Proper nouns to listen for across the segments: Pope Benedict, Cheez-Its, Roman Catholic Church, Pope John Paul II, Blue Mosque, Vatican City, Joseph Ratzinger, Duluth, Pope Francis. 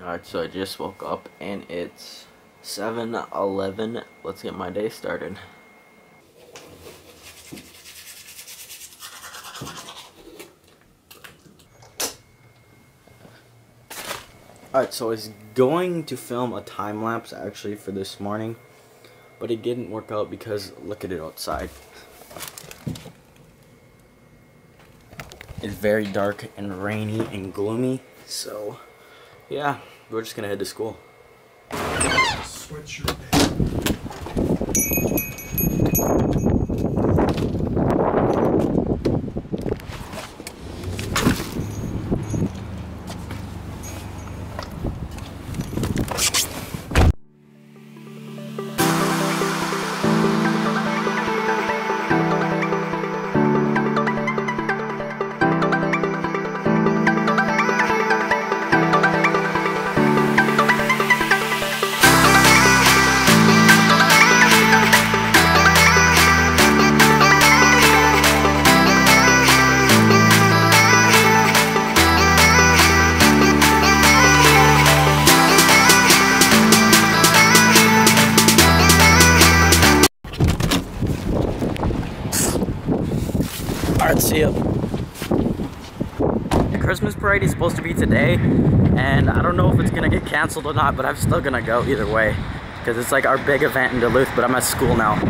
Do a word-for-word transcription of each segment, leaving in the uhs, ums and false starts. Alright, so I just woke up and it's seven eleven. Let's get my day started. Alright, so I was going to film a time lapse actually for this morning, but it didn't work out because look at it outside. It's very dark and rainy and gloomy, so yeah, we're just gonna head to school. Sweatshirt. Alright, see ya. The Christmas parade is supposed to be today, and I don't know if it's gonna get canceled or not, but I'm still gonna go either way, because it's like our big event in Duluth, but I'm at school now.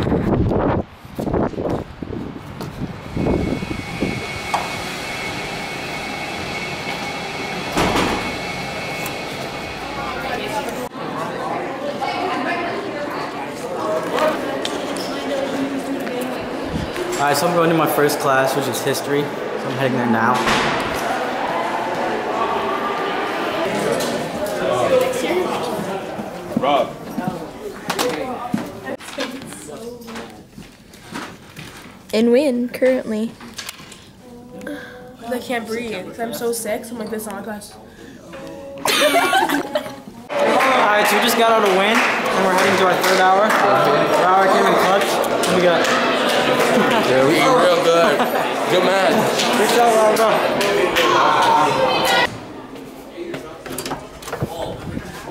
Alright, so I'm going to my first class, which is history, so I'm heading there now. Uh, Rob. And win, currently. I can't breathe, because I'm so sick, so I'm like, this is not my class. Alright, so we just got out a win, and we're heading to our third hour. Our hour came in clutch, and we got... Yeah, we eat real good. Good man. Good job, well done.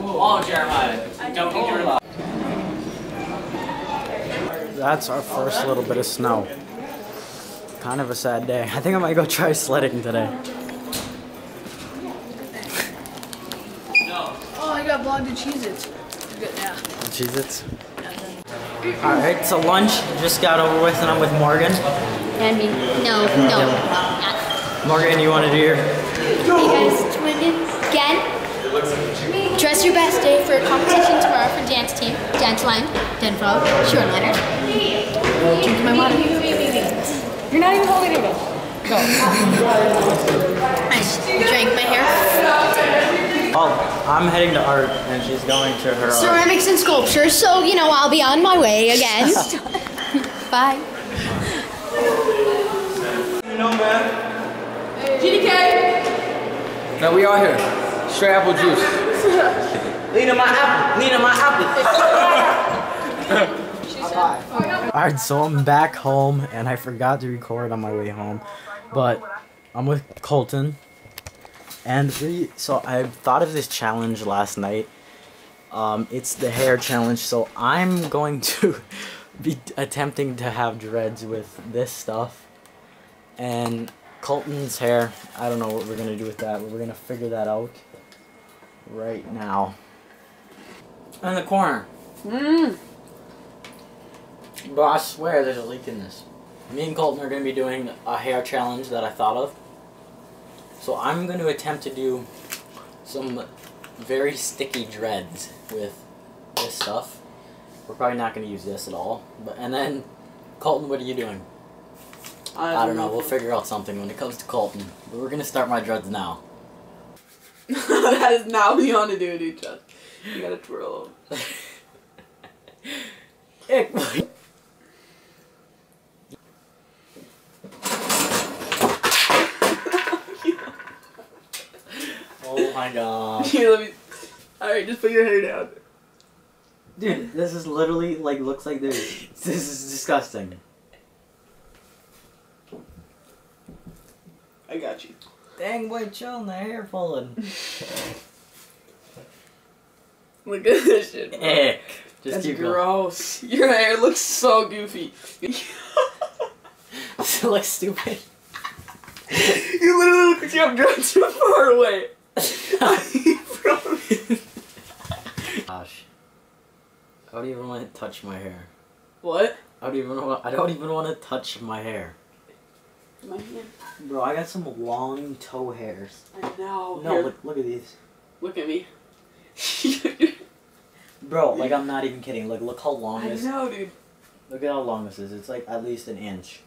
Oh, Jeremiah. Don't get your luck. That's our first little bit of snow. Kind of a sad day. I think I might go try sledding today. Oh, I got blonded Cheez-Its. Good now. Cheez-Its? Alright, so lunch just got over with, and I'm with Morgan. And me. No, no, not. Morgan, you want to do your... Hey guys, it's Wyndon again. Dress your best day for a competition tomorrow for dance team. Dance line, dance frog, short letter. Drink my water. You're not even holding it in. Go. I just drank my hair. Oh, I'm heading to art, and she's going to her ceramics art. And sculpture, so you know I'll be on my way again. Bye. You know, man. G D K. No, we are here. Straight apple juice. Lean on my apple. Lean on my apple. All right, so I'm back home, and I forgot to record on my way home, but I'm with Colton. And we, so I thought of this challenge last night. Um, it's the hair challenge. So I'm going to be attempting to have dreads with this stuff. And Colton's hair, I don't know what we're going to do with that, but we're going to figure that out right now. In the corner. Mmm. But I swear there's a leak in this. Me and Colton are going to be doing a hair challenge that I thought of. So I'm going to attempt to do some very sticky dreads with this stuff. We're probably not going to use this at all. But and then, Colton, what are you doing? I don't, I don't know. know. We'll figure out something when it comes to Colton. But we're going to start my dreads now. That is not what you want to do, dude. You got to twirl them. Ick, boy. Oh my god. Here, let me... Alright, just put your hair down. Dude, this is literally, like, looks like this. This is disgusting. I got you. Dang, boy, chill and the hair falling. Look at this shit, bro. Ick. Just That's keep gross. Going. Your hair looks so goofy. This looks stupid. You literally look like you have drugs from far away. Gosh. I don't even want to touch my hair. What? I don't even want. I don't even want to touch my hair. My hair. Bro, I got some long toe hairs. I know. No, look, look at these. Look at me. Bro, like I'm not even kidding. Like, look how long I this. I know, dude. Look at how long this is. It's like at least an inch.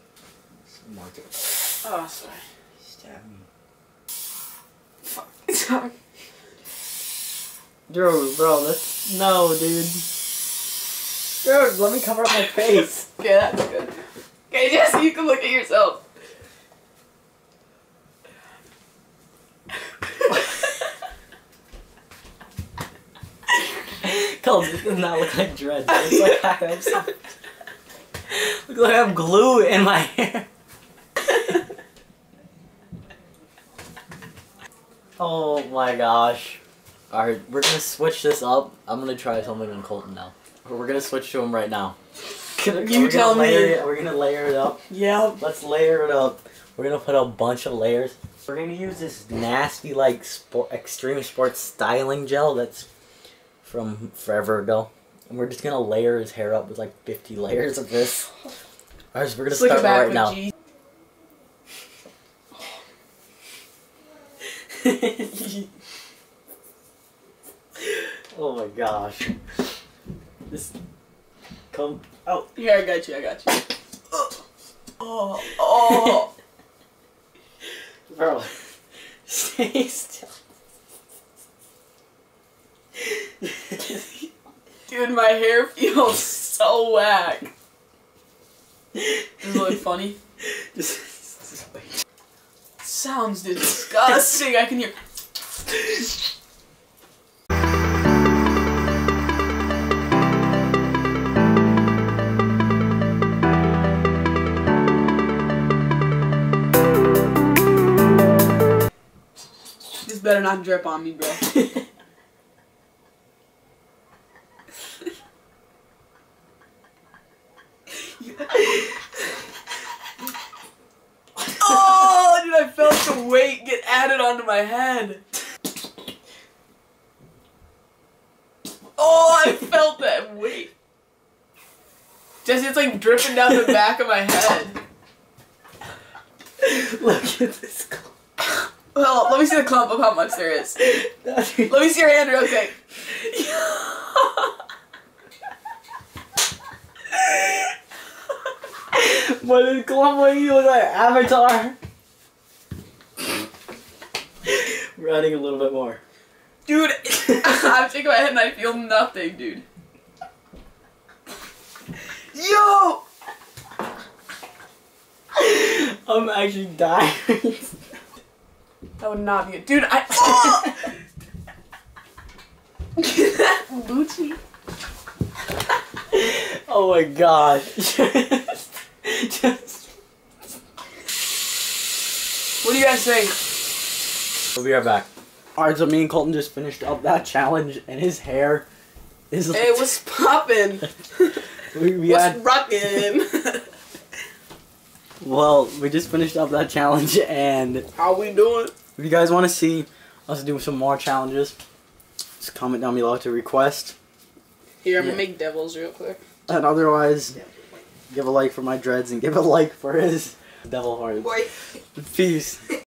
Mark it. Oh, sorry. Stab me. Fuck. Sorry. Dude, bro, that's no, dude. Dude, let me cover up my face. Okay, that's good. Okay, just so you can look at yourself. Cole, this does not look like dreads. It looks like I have some. Looks like I have glue in my hair. Oh my gosh. Alright, we're gonna switch this up. I'm gonna try something on Colton now. We're gonna switch to him right now. Can, you tell me. It, we're gonna layer it up. Yeah. Let's layer it up. We're gonna put a bunch of layers. We're gonna use this nasty, like, sport, extreme sports styling gel that's from forever ago. And we're just gonna layer his hair up with like fifty layers of this. Alright, so we're gonna start right now. G Oh my gosh. This. Come out. Yeah, I got you, I got you. Oh, oh, oh. Bro, stay still. Dude, my hair feels so whack. Does it look funny? Just. Sounds disgusting. I can hear. This better not drip on me, bro. Oh, dude, I felt the weight get added onto my head. Oh, I felt that weight. Jesse, it's like dripping down the back of my head. Look at this clump. Well, let me see the clump of how much there is. Let me see your hand real quick. What is Clump? What do you look like? Avatar? We're adding a little bit more. Dude, I'm shaking my head and I feel nothing, dude. Yo! I'm actually dying. That would not be it. Dude, I. Oh! Lucci. Oh my gosh. Just. What do you guys think? We'll be right back. Alright, so me and Colton just finished up that challenge, and his hair is like. Hey, what's poppin'? we, we what's had... rockin'? Well, we just finished up that challenge, and. How we doing? If you guys want to see us do some more challenges, just comment down below to request. Here, I'm yeah. gonna make devils real quick. And otherwise. Yeah. Give a like for my dreads and give a like for his devil heart. Boy. Peace.